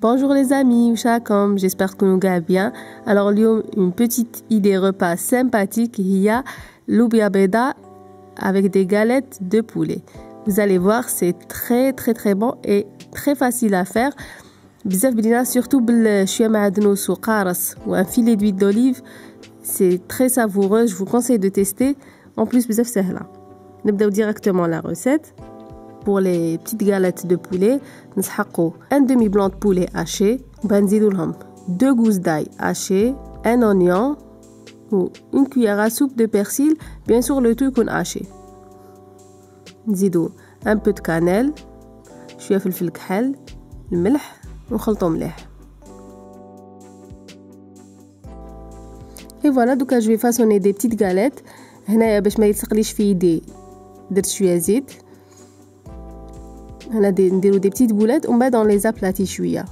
Bonjour les amis, comme j'espère que nous allons bien. Alors une petite idée repas sympathique, il y a loubia bida avec des galettes de poulet. Vous allez voir, c'est très bon et très facile à faire. Bizarre bien, surtout ou un filet d'huile d'olive, c'est très savoureux. Je vous conseille de tester. En plus, bizarre c'est là. Nous allons directement la recette. Pour les petites galettes de poulet, nous avons un demi-blanc de poulet haché, 2 gousses d'ail hachées, un oignon ou une cuillère à soupe de persil, bien sûr le tout qu'on haché. Nous avons un peu de cannelle, un peu de filkahel, le melh, nous خلطons bien. Et voilà, donc je vais façonner des petites galettes. هنايا باش ما يتسقليش في يدي درت شويه زيت. On a des petites boulettes, on va dans les aplatis chouïa.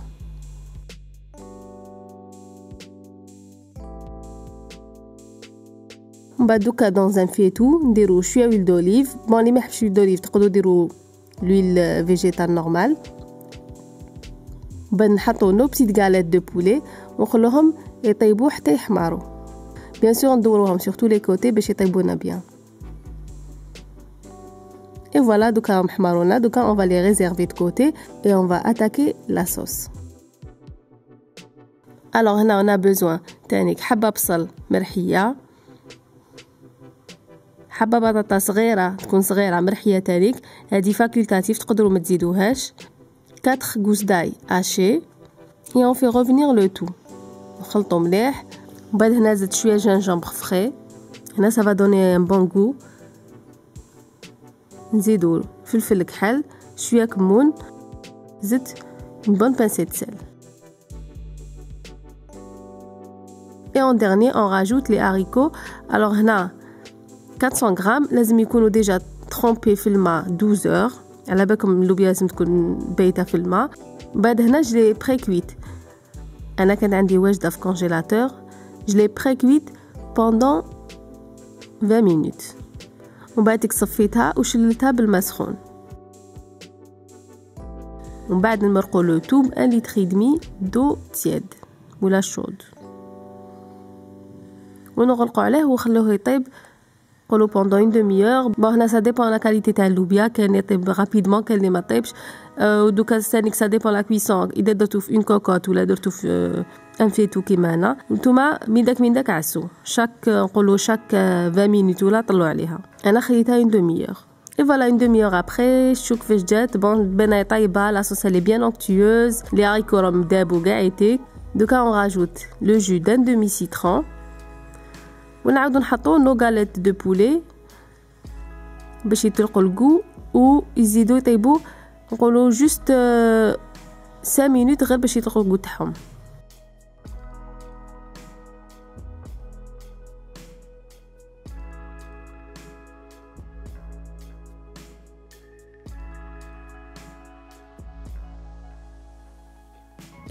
On va dans un faitout, on déroule chouïa huile d'olive. Bon, les mèches huile d'olive, on déroule l'huile végétale normale. On va mettre nos petites galettes de poulet, on va les taïbou hasta yahmaru. Bien sûr, on déroule sur tous les côtés, pour qu'ils taïbouna bien. Et voilà, donc on va les réserver de côté et on va attaquer la sauce. Alors là, on a besoin d'un حبة بصل مرحية, حبة بطاطا صغيرة تكون صغيرة مرحية تانيك, هذه فاكولتاتيف تقدروا ما تزيدوهاش, 4 gousses d'ail hachées et on fait revenir le tout. نخلطو مليح, ومن بعد هنا زدت شوية جينجمبر فري, هنا ça va donner un bon goût. نزيدو فلفل كحل, شويه كمون, زيت, بون بانسيت سل. Et en dernier, on rajoute les haricots. Alors هنا 400 grammes لازم يكونوا déjà trempés في الماء 12 heures. على بالكم اللوبيا لازم تكون بايته في الماء. بعد هنا je les pré-cuite. انا كان عندي واجده في كونجيلاتور, je les pré-cuite pendant 20 minutes. ومن بعد صفيتها وشللتها بالماء سخون, ومن بعد نمرقو لو تو ب 1 لتر دمي دو تياد ولا شود ونغلقو عليه ونخلوه يطيب قولو بوندون اون دومي اور. بون هنا سا ديبون لا كاليتي تاع اللوبيا, كان يطيب رابيدمون كان اللي ما طيبش. ودوكا ثاني سا ديبون لا كويسون, اذا درتو في اون كوكوت ولا درتو في ان فيتو كيما هنا, نتوما من داك عسو شاك نقولو شاك 20 مينوت ولا طلو عليها. انا خليتها اون دومي اور. اي فوالا اون دومي اور ابري شوف كيفاش جات. بون بنايه طايبه, لا صوص لي بيان اونكتيوز, لي هاريكو راهم دابو كاع ايتيك. دوكا اون راجوت لو جو دان دومي سيترون ونعاودو نحطو نو غاليت دو بولي باش يطلقو الكو و يزيدو يطيبو نقولو جوست 5 مينوت غير باش يطلقو الكو تاعهم.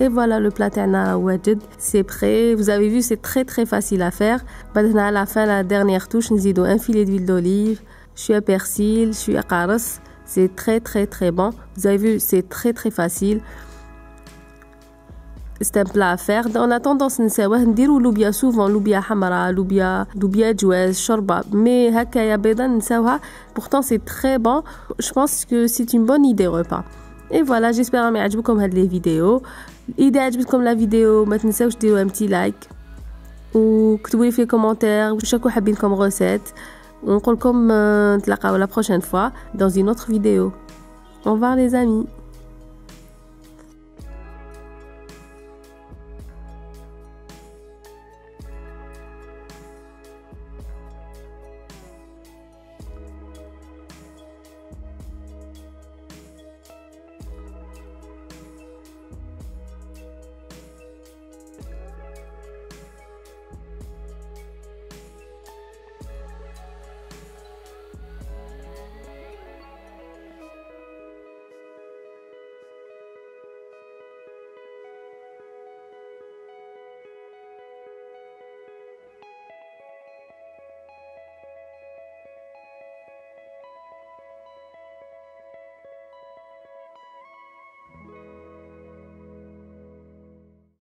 Et voilà, le plat tana wajed, c'est prêt. Vous avez vu, c'est très facile à faire. Maintenant, à la fin, la dernière touche, nous ajoutons un filet d'huile d'olive, un persil, un karas. C'est très bon. Vous avez vu, c'est très facile. C'est un plat à faire. On a tendance à dire loubia souvent, loubia hamara, loubia djoues, shorba. Mais hakaya bedan, pourtant c'est très bon. Je pense que c'est une bonne idée repas. Et voilà, j'espère que vous avez aimé les vidéos. Si vous avez aimé la vidéo, n'oubliez pas de donner un petit like. Ou écrivez dans les commentaires ce que vous aimez comme recette. On se retrouve la prochaine fois dans une autre vidéo. Au revoir les amis.